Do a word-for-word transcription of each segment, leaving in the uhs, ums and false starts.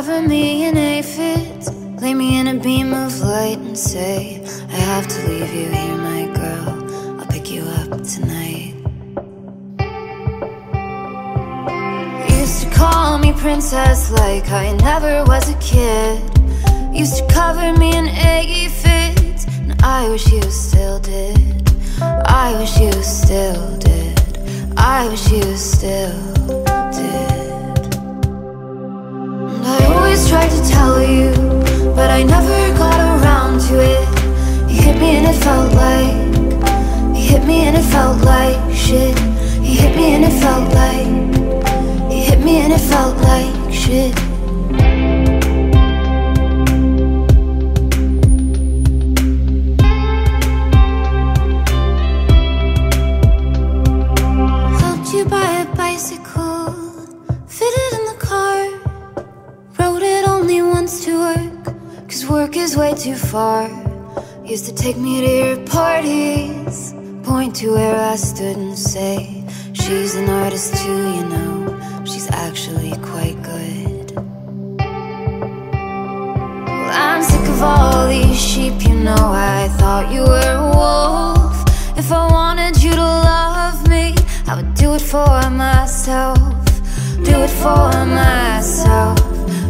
Cover me in aphids, lay me in a beam of light and say, I have to leave you here, my girl, I'll pick you up tonight. Used to call me princess like I never was a kid. Used to cover me in aphids, and I wish you still did. I wish you still did. I wish you still did. I always tried to tell you, but I never got around to it. You hit me and it felt like, you hit me and it felt like shit. You hit me and it felt like, you hit me and it felt like shit. Helped you buy a bicycle, fitted in the car. Rode it only once to work, cause work is way too far. Used to take me to your parties, point to where I stood and say, she's an artist too, you know, she's actually quite good. Well, I'm sick of all these sheep, you know, I thought you were a wolf. If I wanted you to love me, I would do it for myself. Do it for myself.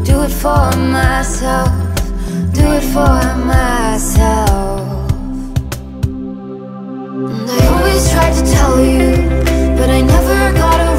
Do it for myself, do it for myself. And I always tried to tell you, but I never got away.